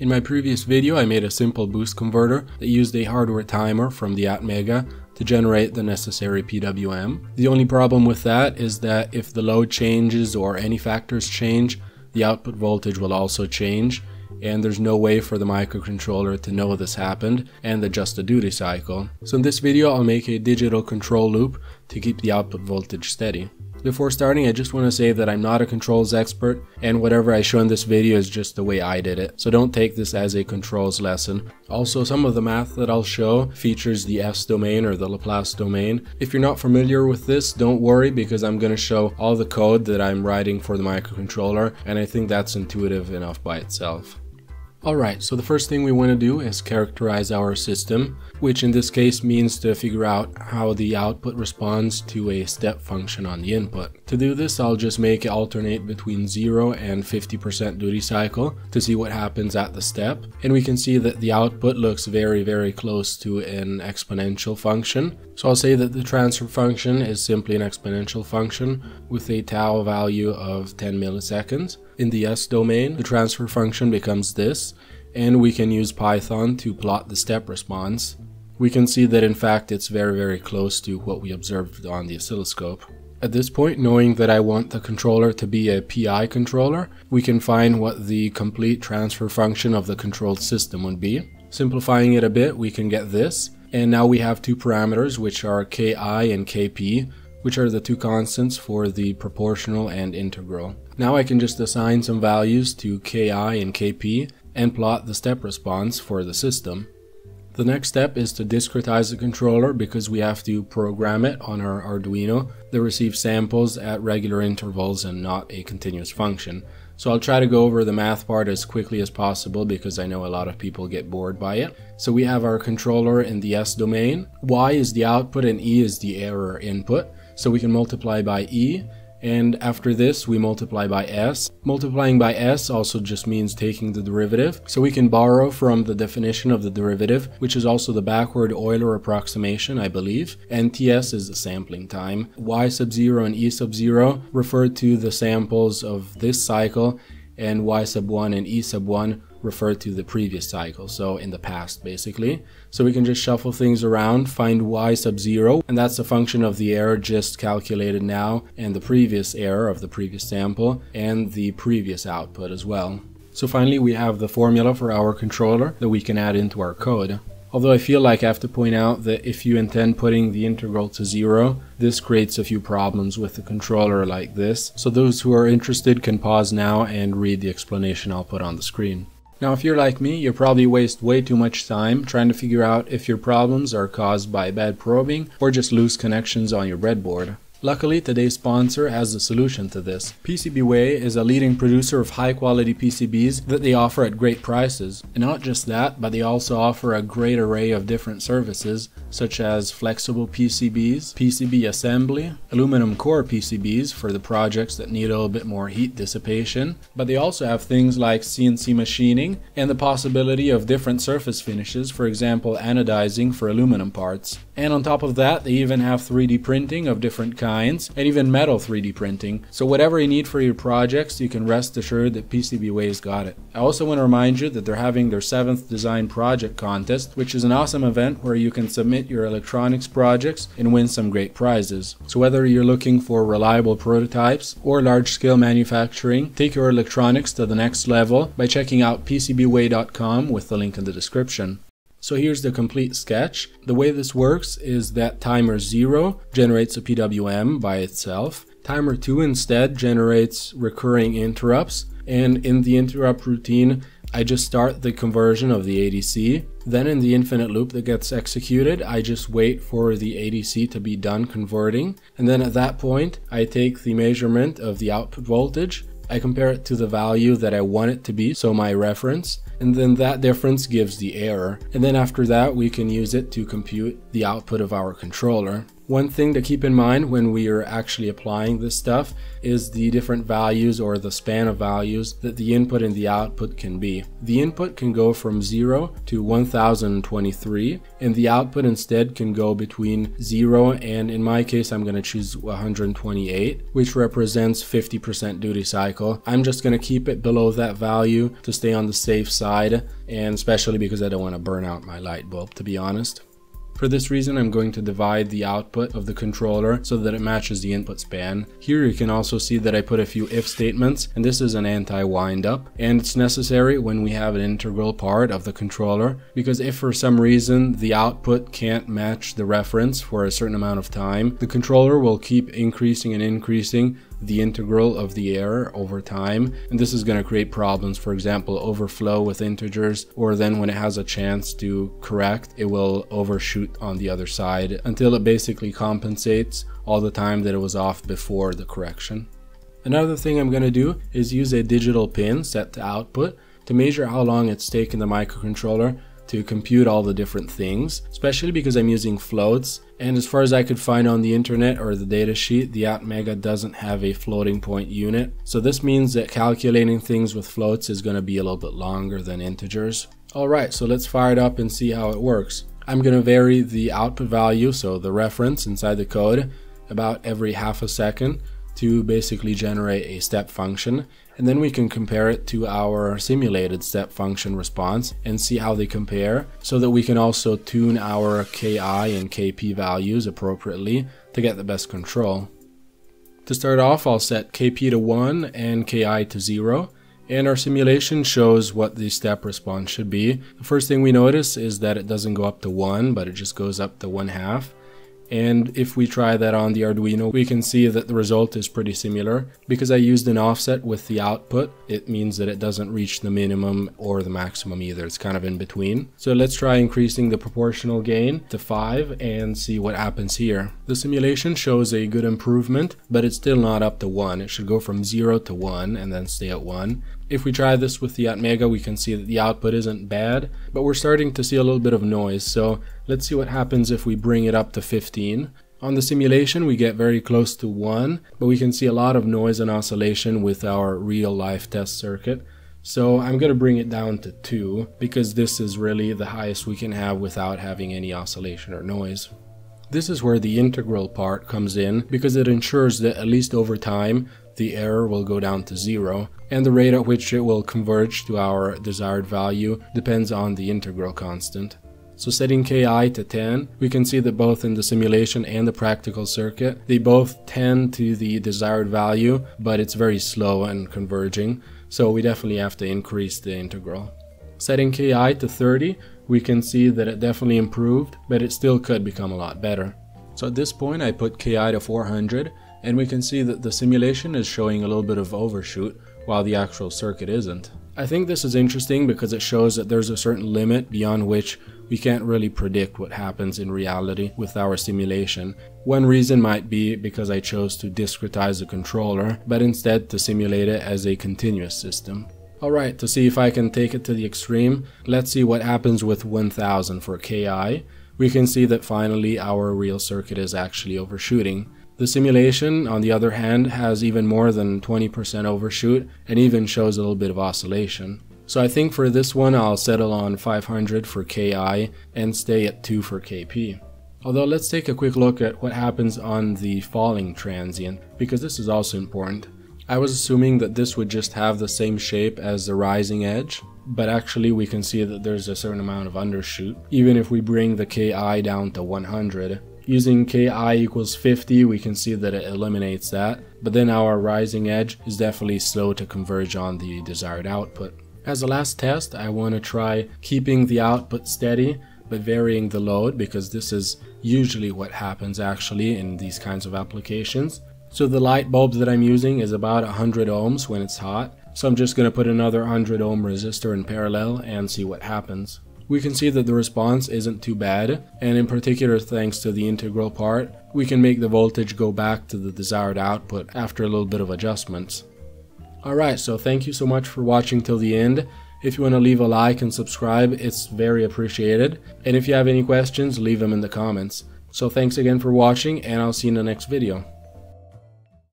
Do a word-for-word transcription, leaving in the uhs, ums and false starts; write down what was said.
In my previous video, I made a simple boost converter that used a hardware timer from the ATmega to generate the necessary P W M. The only problem with that is that if the load changes or any factors change, the output voltage will also change, and there's no way for the microcontroller to know this happened and adjust the duty cycle. So in this video, I'll make a digital control loop to keep the output voltage steady. Before starting, I just want to say that I'm not a controls expert, and whatever I show in this video is just the way I did it, so don't take this as a controls lesson. Also, some of the math that I'll show features the S domain or the Laplace domain. If you're not familiar with this, don't worry, because I'm going to show all the code that I'm writing for the microcontroller, and I think that's intuitive enough by itself. Alright, so the first thing we want to do is characterize our system, which in this case means to figure out how the output responds to a step function on the input. To do this, I'll just make it alternate between zero and fifty percent duty cycle to see what happens at the step, and we can see that the output looks very very close to an exponential function. So I'll say that the transfer function is simply an exponential function with a tau value of ten milliseconds. In the S domain, the transfer function becomes this, and we can use Python to plot the step response. We can see that in fact it's very very close to what we observed on the oscilloscope. At this point, knowing that I want the controller to be a P I controller, we can find what the complete transfer function of the controlled system would be. Simplifying it a bit, we can get this, and now we have two parameters, which are Ki and Kp, which are the two constants for the proportional and integral. Now I can just assign some values to Ki and Kp and plot the step response for the system. The next step is to discretize the controller, because we have to program it on our Arduino that receives samples at regular intervals and not a continuous function. So I'll try to go over the math part as quickly as possible, because I know a lot of people get bored by it. So we have our controller in the S domain. Y is the output and E is the error input. So we can multiply by E, and after this we multiply by S. Multiplying by S also just means taking the derivative, so we can borrow from the definition of the derivative, which is also the backward Euler approximation, I believe, and T S is the sampling time. Y sub zero and E sub zero refer to the samples of this cycle, and Y sub one and E sub one refer to the previous cycle, so in the past basically. So we can just shuffle things around, find Y sub zero, and that's a function of the error just calculated now, and the previous error of the previous sample, and the previous output as well. So finally we have the formula for our controller that we can add into our code. Although I feel like I have to point out that if you intend putting the integral to zero, this creates a few problems with the controller like this, so those who are interested can pause now and read the explanation I'll put on the screen. Now if you're like me, you probably waste way too much time trying to figure out if your problems are caused by bad probing or just loose connections on your breadboard. Luckily, today's sponsor has the solution to this. PCBWay is a leading producer of high quality P C Bs that they offer at great prices. And not just that, but they also offer a great array of different services, such as flexible P C Bs, P C B assembly, aluminum core P C Bs for the projects that need a little bit more heat dissipation. But they also have things like C N C machining and the possibility of different surface finishes, for example anodizing for aluminum parts. And on top of that, they even have three D printing of different kinds, and even metal three D printing. So whatever you need for your projects, you can rest assured that PCBWay's got it. I also want to remind you that they're having their seventh design project contest, which is an awesome event where you can submit your electronics projects and win some great prizes. So whether you're looking for reliable prototypes or large-scale manufacturing, take your electronics to the next level by checking out P C B Way dot com with the link in the description. So here's the complete sketch. The way this works is that timer zero generates a P W M by itself. Timer two instead generates recurring interrupts, and in the interrupt routine I just start the conversion of the A D C. Then in the infinite loop that gets executed, I just wait for the A D C to be done converting, and then at that point I take the measurement of the output voltage. I compare it to the value that I want it to be, so my reference, and then that difference gives the error. And then after that, we can use it to compute the output of our controller. One thing to keep in mind when we are actually applying this stuff is the different values or the span of values that the input and the output can be. The input can go from zero to one thousand twenty-three, and the output instead can go between zero and, in my case, I'm going to choose one hundred twenty-eight, which represents fifty percent duty cycle. I'm just going to keep it below that value to stay on the safe side side, and especially because I don't want to burn out my light bulb, to be honest. For this reason, I'm going to divide the output of the controller so that it matches the input span. Here you can also see that I put a few if statements, and this is an anti-windup, and it's necessary when we have an integral part of the controller, because if for some reason the output can't match the reference for a certain amount of time, the controller will keep increasing and increasing the integral of the error over time, and this is going to create problems, for example overflow with integers, or then when it has a chance to correct, it will overshoot on the other side until it basically compensates all the time that it was off before the correction. Another thing I'm going to do is use a digital pin set to output to measure how long it's taken the microcontroller to compute all the different things, especially because I'm using floats, and as far as I could find on the internet or the datasheet, the ATmega doesn't have a floating point unit, so this means that calculating things with floats is going to be a little bit longer than integers. Alright, so let's fire it up and see how it works. I'm going to vary the output value, so the reference inside the code, about every half a second to basically generate a step function, and then we can compare it to our simulated step function response and see how they compare, so that we can also tune our K I and K P values appropriately to get the best control. To start off, I'll set K P to one and K I to zero, and our simulation shows what the step response should be. The first thing we notice is that it doesn't go up to one, but it just goes up to one half. And if we try that on the Arduino, we can see that the result is pretty similar. Because I used an offset with the output, it means that it doesn't reach the minimum or the maximum either. It's kind of in between. So let's try increasing the proportional gain to five and see what happens here. The simulation shows a good improvement, but it's still not up to one. It should go from zero to one and then stay at one. If we try this with the ATmega, we can see that the output isn't bad, but we're starting to see a little bit of noise, so let's see what happens if we bring it up to fifteen. On the simulation, we get very close to one, but we can see a lot of noise and oscillation with our real-life test circuit. So I'm going to bring it down to two, because this is really the highest we can have without having any oscillation or noise. This is where the integral part comes in, because it ensures that at least over time, the error will go down to zero, and the rate at which it will converge to our desired value depends on the integral constant. So setting K I to ten, we can see that both in the simulation and the practical circuit, they both tend to the desired value, but it's very slow and converging, so we definitely have to increase the integral. Setting K I to thirty, we can see that it definitely improved, but it still could become a lot better. So at this point I put K I to four hundred, and we can see that the simulation is showing a little bit of overshoot, while the actual circuit isn't. I think this is interesting because it shows that there's a certain limit beyond which we can't really predict what happens in reality with our simulation. One reason might be because I chose to discretize the controller, but instead to simulate it as a continuous system. Alright, to see if I can take it to the extreme, let's see what happens with one thousand for K I. We can see that finally our real circuit is actually overshooting. The simulation, on the other hand, has even more than twenty percent overshoot and even shows a little bit of oscillation. So I think for this one I'll settle on five hundred for K I and stay at two for K P. Although let's take a quick look at what happens on the falling transient, because this is also important. I was assuming that this would just have the same shape as the rising edge, but actually we can see that there's a certain amount of undershoot, even if we bring the K I down to one hundred. Using K I equals fifty, we can see that it eliminates that, but then our rising edge is definitely slow to converge on the desired output. As a last test, I want to try keeping the output steady, but varying the load, because this is usually what happens actually in these kinds of applications. So the light bulb that I'm using is about one hundred ohms when it's hot, so I'm just going to put another one hundred ohm resistor in parallel and see what happens. We can see that the response isn't too bad, and in particular thanks to the integral part, we can make the voltage go back to the desired output after a little bit of adjustments. Alright, so thank you so much for watching till the end. If you want to leave a like and subscribe, it's very appreciated, and if you have any questions, leave them in the comments. So thanks again for watching, and I'll see you in the next video.